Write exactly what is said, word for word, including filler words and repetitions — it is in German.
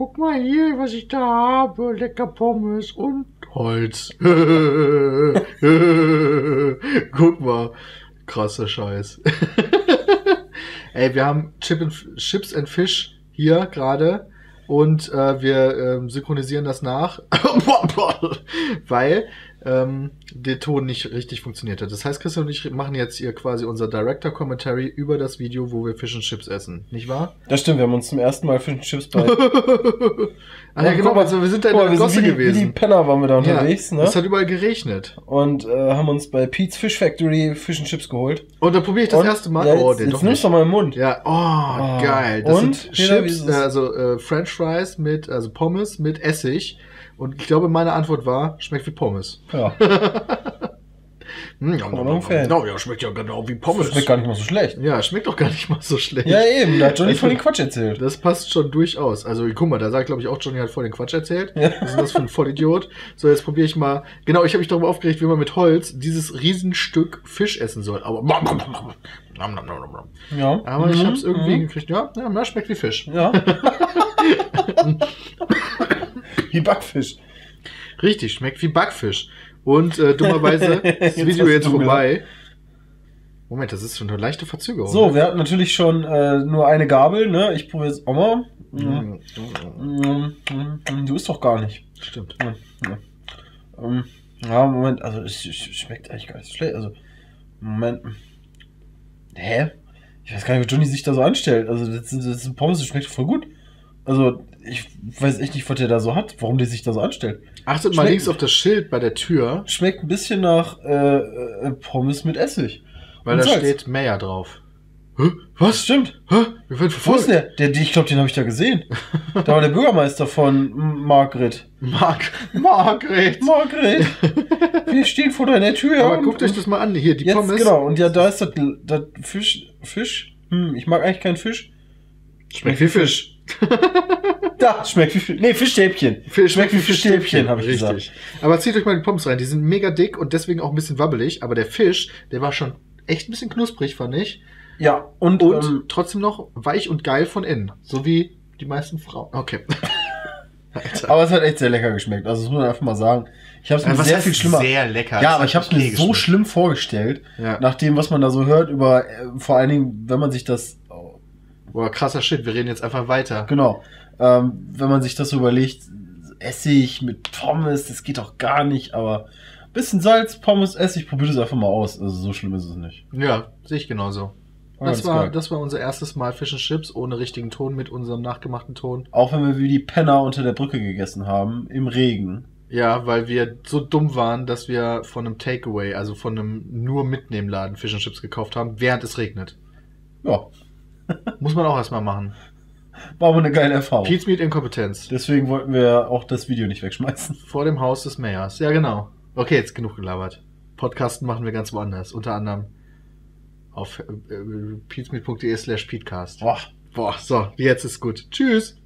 Guck mal hier, was ich da habe. Lecker Pommes und Holz. Guck mal. Krasser Scheiß. Ey, wir haben Chip and, Chips and Fish hier gerade. Und äh, wir ähm, synchronisieren das nach, weil ähm, der Ton nicht richtig funktioniert hat. Das heißt, Christian und ich machen jetzt hier quasi unser Director-Commentary über das Video, wo wir Fish and Chips essen. Nicht wahr? Das stimmt, wir haben uns zum ersten Mal Fish and Chips bei... Ach ja, genau, also wir sind da in der Gosse gewesen. Wie die Penner waren wir da unterwegs, ja, ne? Es hat überall geregnet. Und äh, haben uns bei Pete's Fish Factory Fish and Chips geholt. Und da probiere ich das und, erste Mal. Ja, jetzt, oh, den jetzt doch nimmst du mal im Mund. Ja, oh, oh. Geil. Das und? Sind Chips, äh, also äh, French Fries mit, also Pommes mit Essig. Und ich glaube, meine Antwort war, schmeckt wie Pommes. Ja. Hm, ja, genau, ja, schmeckt ja genau wie Pommes. Schmeckt gar nicht mal so schlecht. Ja, schmeckt doch gar nicht mal so schlecht. Ja, eben, da hat Johnny also, voll den Quatsch erzählt. Das passt schon durchaus. Also, guck mal, da sagt, glaube ich, auch Johnny hat voll den Quatsch erzählt. Ja. Was ist das für ein Vollidiot? So, jetzt probiere ich mal. Genau, ich habe mich darüber aufgeregt, wie man mit Holz dieses Riesenstück Fisch essen soll. Aber, ja. Aber mhm. ich habe es irgendwie mhm. gekriegt. Ja, ja, schmeckt wie Fisch. Ja. Wie Backfisch. Richtig, schmeckt wie Backfisch. Und äh, dummerweise ist das Video jetzt vorbei. Moment, das ist schon eine leichte Verzögerung. So, wir hatten natürlich schon äh, nur eine Gabel, ne? Ich probiere es auch mal. Mm. Mm. Du isst doch gar nicht. Stimmt. Mm. Mm. Ja, Moment, also es schmeckt eigentlich gar nicht so schlecht. Also, Moment. Hä? Ich weiß gar nicht, wie Johnny sich da so anstellt. Also, das, das ist ein Pommes, das schmeckt voll gut. Also, ich weiß echt nicht, was der da so hat, warum der sich da so anstellt. Achtet mal links auf das Schild bei der Tür. Schmeckt ein bisschen nach äh, äh, Pommes mit Essig. Weil da steht Meyer drauf. Hä? Was? Stimmt. Hä? Wir werden verfolgt. Wo ist der? der, der ich glaube, den habe ich da gesehen. Da war der Bürgermeister von Margate. Marg Margate. Margate. Wir stehen vor deiner Tür. Aber und, guckt euch das mal an. Hier, die jetzt, Pommes. Genau, und ja, da ist das, das Fisch. Fisch. Hm, ich mag eigentlich keinen Fisch. Schmeckt wie Fisch. Da, schmeckt wie Fisch. Nee, Fischstäbchen. Fisch, schmeckt wie Fischstäbchen, habe ich richtig gesagt. Aber zieht euch mal die Pommes rein. Die sind mega dick und deswegen auch ein bisschen wabbelig. Aber der Fisch, der war schon echt ein bisschen knusprig, fand ich. Ja, und, und ähm, trotzdem noch weich und geil von innen. So wie die meisten Frauen. Okay. Aber es hat echt sehr lecker geschmeckt. Also, das muss man einfach mal sagen. Ich habe es mir ja, sehr viel schlimmer. Sehr lecker. Ja, aber ich habe es mir geschmeckt. so schlimm vorgestellt. Ja. Nach dem, was man da so hört, über äh, vor allen Dingen, wenn man sich das. Boah, krasser Shit, wir reden jetzt einfach weiter. Genau. Ähm, wenn man sich das so überlegt, Essig mit Pommes, das geht doch gar nicht, aber ein bisschen Salz, Pommes, Essig, probiert es einfach mal aus. Also so schlimm ist es nicht. Ja, sehe ich genauso. Oh, das, das, war, das war unser erstes Mal Fish and Chips ohne richtigen Ton, mit unserem nachgemachten Ton. Auch wenn wir wie die Penner unter der Brücke gegessen haben, im Regen. Ja, weil wir so dumm waren, dass wir von einem Takeaway, also von einem nur Mitnehmladen Fish and Chips gekauft haben, während es regnet. Ja. Muss man auch erstmal machen. War aber eine geile Erfahrung. Peatsmeet Inkompetenz. Deswegen wollten wir auch das Video nicht wegschmeißen. Vor dem Haus des Mayors. Ja, genau. Okay, jetzt genug gelabert. Podcasten machen wir ganz woanders. Unter anderem auf äh, peatsmeet punkt de slash peatcast. Boah. Boah, so, jetzt ist gut. Tschüss.